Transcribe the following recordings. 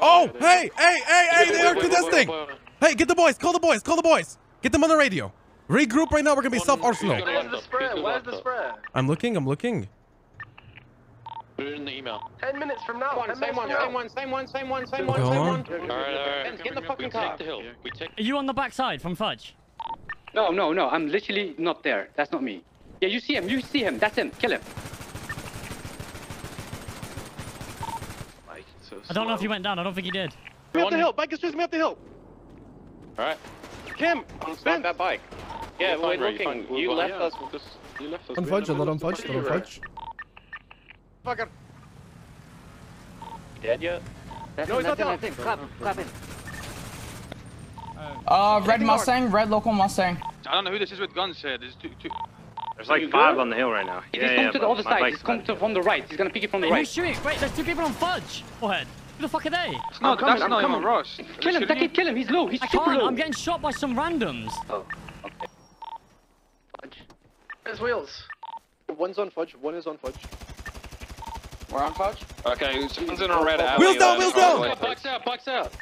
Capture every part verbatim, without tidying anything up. Oh, hey, hey, hey, hey, they are contesting. Hey, get the boys, call the boys, call the boys. Get them on the radio. Regroup right now, we're gonna be self-arsenal. Where's the spread? Where's the spread? I'm looking, I'm looking. Put it in the email. Ten minutes from now. One, same, one, same one, same one, same one, same one, same one, same one. All right, all right. Get in the fucking car. Are you on the backside from Fudge? No, no, no, I'm literally not there. That's not me. Yeah, you see him, you see him. That's him. Kill him. I don't know if he went down. I don't think he did. Me up the hill. Bike is chasing me up the hill. All right. Kim, stop that bike. Yeah, we're looking. You left us. You left us. I'm Fudge. I'm not Fudge. I'm Fudge. Fucker. Dead yet? No, he's not down. Clap, clap him. Uh, red Mustang, red local Mustang. I don't know who this is with guns here. There's two, two. There's like five on the hill right now. He's yeah, coming yeah, to the other side. He's coming to from the right. He's gonna pick it from the right. Who's shooting? Wait, there's two people on Fudge. Go ahead. Who the fuck are they? It's not, I'm that's coming, not even Ross. Kill him. That kid, kill him. He's low. He's I super can't. low. I'm getting shot by some randoms. Oh, okay. Fudge. There's wheels. One's on Fudge. One is on Fudge. We're on Fudge. Okay, someone's in a red alley. Wheels down. Wheels down. Box out. Box out.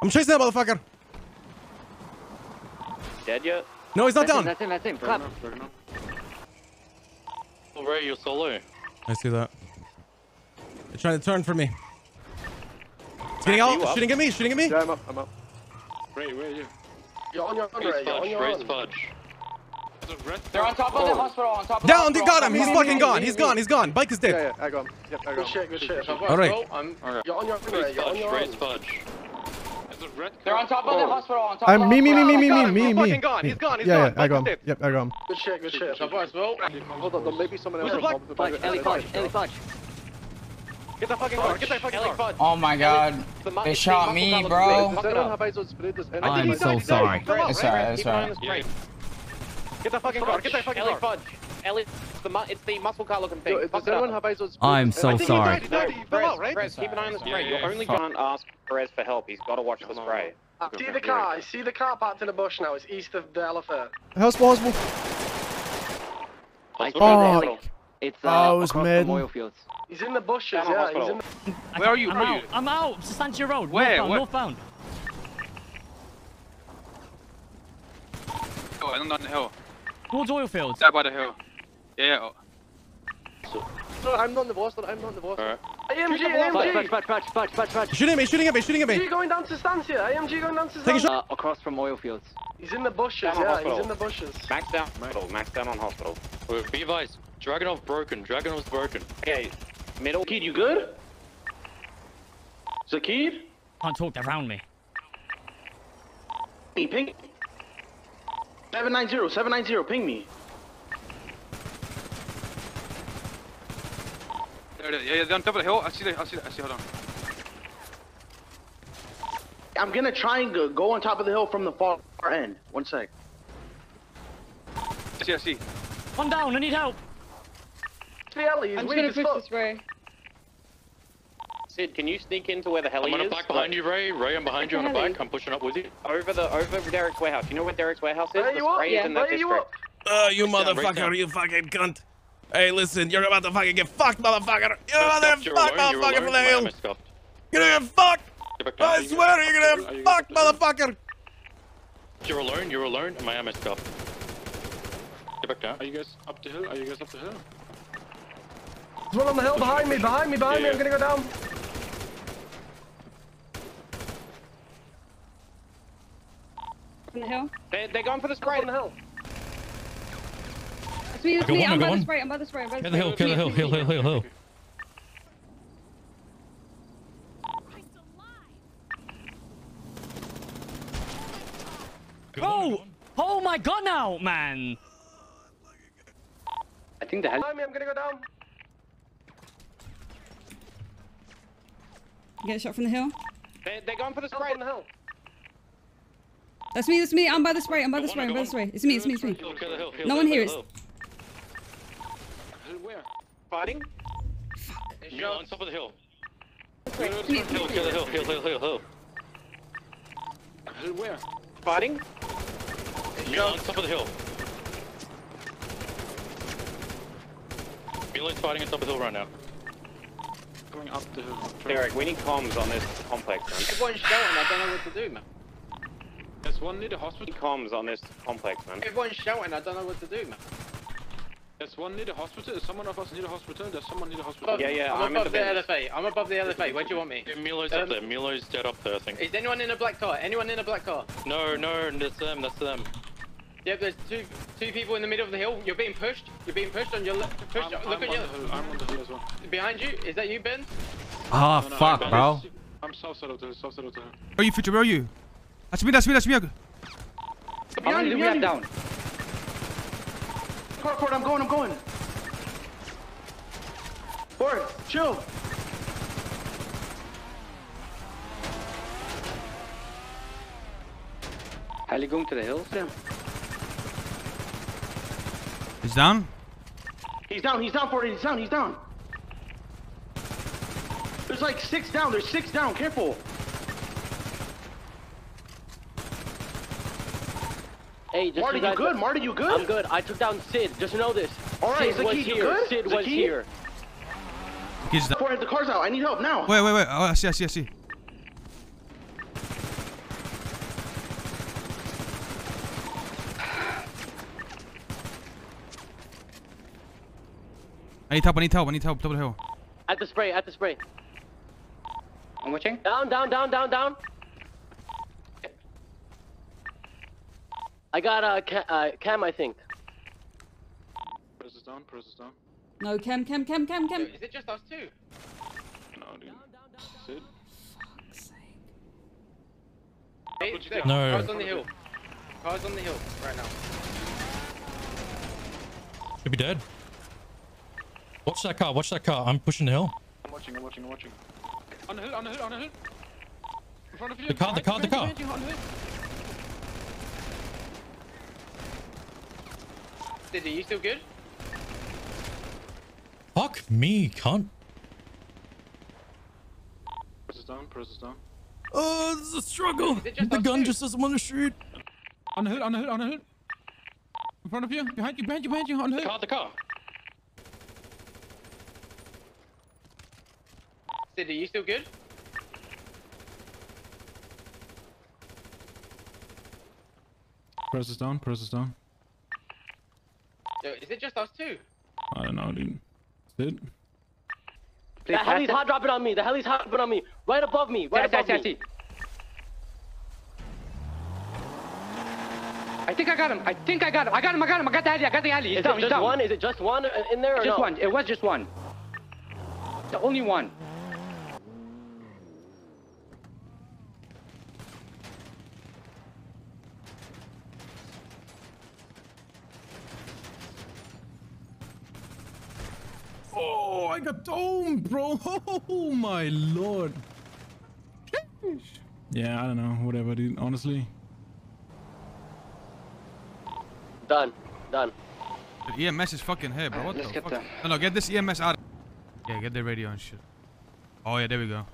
I'm chasing that motherfucker. Dead yet? No, he's not that's down. Him, that's him, that's him. Clap. Oh, Ray, you're so low. I see that. They're trying to turn for me. He's getting out. Shooting at me. Shooting at me. Yeah, I'm up. I'm up. Ray, where are you? You're on your own, Ray. You're on your own. Fudge. They're on top of oh. the hospital. On top of down. The they got him. He's fucking gone. He's gone. He's gone. Bike is dead. Yeah, yeah. I got him. Yep, I got him. Good shit. Good shit. All right. You're on your own, Ray. You're on your own. They're on top of the hospital, on top I'm of the hospital. Me, me, me, me, me, me, me. He's gone, he's gone, he's yeah, gone. Yeah, I got him. Yep, I got him. Good shit, good shit. Hold up, there may be someone else. Fudge, Ellie Fudge, Ellie Fudge. Get that fucking car, get that fucking car. Oh my god. They shot me, bro. I'm so sorry. It's alright, it's alright. Get that fucking car, get that fucking car. Fudge. Ellie, it's the muscle car looking thing. I'm so sorry. Keep an eye on the spray. You only can't ask Perez for help. He's got to watch the spray. I see the car. I see the car parked in the bush now. It's east of the elephant. Hospital, hospital. Oh, it's across from oil fields. He's in the bushes. Yeah. Where are you? I'm out. Substantia Road. Where? Northbound. Oh, I'm down the hill. Towards oil fields. Down by the hill. Yeah. So, no, I'm not the boss. I'm not the boss. Right. A M G, A M G. Patch, patch, patch, patch, patch. Shooting at me, shooting at me, shooting at me. A M G going down to Stancia. A M G going down to Stancia. Uh, across from oil fields. He's in the bushes. Down yeah, he's in the bushes. Max down. Middle. Max down on hospital. Be advised. Dragunov broken. Dragunov's broken. Okay. Middle. Kid, you good? Zakid? Can't talk. They're around me. Ping, ping. Seven nine zero. Seven nine zero. Ping me. Yeah, yeah, they're on top of the hill. I see that. I see that. I see. Hold on. I'm gonna try and go, go on top of the hill from the far end. One sec. I see. I see. One down. I need help. Heli, I'm gonna fix this, Ray. Sid, can you sneak into where the heli is? I'm on a bike behind you, Ray. Ray, I'm behind you on a bike. I'm pushing up with you. Over the over Derek's warehouse. You know where Derek's warehouse is? The spray is in that district. Oh, you motherfucker! You fucking cunt! Hey, listen, you're about to fucking get fucked, motherfucker! You're about to get fucked, motherfucker, from the hill! You're gonna get fucked! I swear, you're gonna get fucked, motherfucker! You're alone, you're alone, and my ammo's gone. Get back down. Are you guys up the hill? Are you guys up the hill? There's one on the hill behind me, behind me, behind me, I'm gonna go down. On the hill? They're going for the spray on the hill. Me, me. I'm by the spray, I'm by the spray, I'm by the spray. Kill the hill, kill the hill, hill, hill, hill, hill. Oh! Oh my god now, man! I think the hell. I'm gonna go down. You get a shot from the hill? They, they're going for the spray on the hill. That's me, that's me, I'm by the spray, I'm by the spray, I'm by the spray. It's me, it's me, it's me. No one here is. Where? Fighting? Fuck. You're on top of the hill. Kill the hill, kill the hill, hill, hill, hill, hill. Where? Fighting? You're on top of the hill. Milo's fighting on top of the hill right now. coming up the hill. Derek, we need comms on this complex, man. Everyone's shouting, I don't know what to do, man. There's one near the hospital. Comms on this complex, man. Everyone's shouting, I don't know what to do, man. There's one near the hospital. Is someone of us near the hospital? There's someone near the hospital. Yeah, yeah, I'm, I'm above the, the L F A. I'm above the L F A. Where do you want me? Yeah, Milo's um, up there. Milo's dead up there, I think. Is anyone in a black car? Anyone in a black car? No, no, that's them, that's them. Yep, there's two two people in the middle of the hill. You're being pushed. You're being pushed on your left. Pushed. I'm, Look I'm at your left. I'm on the hill as well. Behind you? Is that you, Ben? Ah, oh, no, no, fuck, Ben. Bro. I'm south side of the hill, south side of the hill. Where are you, Future? Where are you? That's me, that's me, that's me. How many do we have down? Corkboard, I'm going, I'm going. Board, chill. How are you going to the hills? Damn. He's down? He's down, he's down, Board, he's down, he's down. There's like six down, there's six down, careful. Hey, just Marty, you good? Th Marty, you good? I'm good. I took down Sid. Just know this. All right, Sid was here. Good? Sid was here. He's down. Board, the car's out. I need help now. Wait, wait, wait. Oh, I see, I see, I see. I need help. I need help. I need help. Double the hill. At the spray. At the spray. I'm watching. Down, down, down, down, down. I got a uh, cam, uh, cam, I think. Press this down, press this down. No, cam, cam, cam, cam, cam. Dude, is it just us two? No, dude. Down, down, down, Sid? Fuck's sake. Hey, Sid, no. Car's on the hill. Car's on the hill right now. Should be dead. Watch that car, watch that car. I'm pushing the hill. I'm watching, I'm watching, I'm watching. On the hill, on the hill, on the hill. In front of you. The car, the car, the car. Are you still good? Fuck me, cunt. Press it down, press it down. Oh, this is a struggle. The gun just doesn't want to shoot. On the hood, on the hood, on the hood. In front of you, behind you, behind you, behind you, on the hood. The car, the car. Sid, are you still good? Press it down, press it down. Is it just us two? I don't know, dude. Sid? The heli's hard dropping on me. The heli's hard dropping on me. Right above me. Right above me. I think I got him. I think I got him. I got him. I got him. I got the heli. I got the heli. He's down. He's down. One? Is it just one in there or no? Just one. It was just one. The only one. Oh, I got domed, bro. Oh, my lord. Yeah, I don't know. Whatever, dude. Honestly. Done. Done. The E M S is fucking here, bro. What the fuck? No, no, get this E M S out. Yeah, get the radio and shit. Oh, yeah, there we go.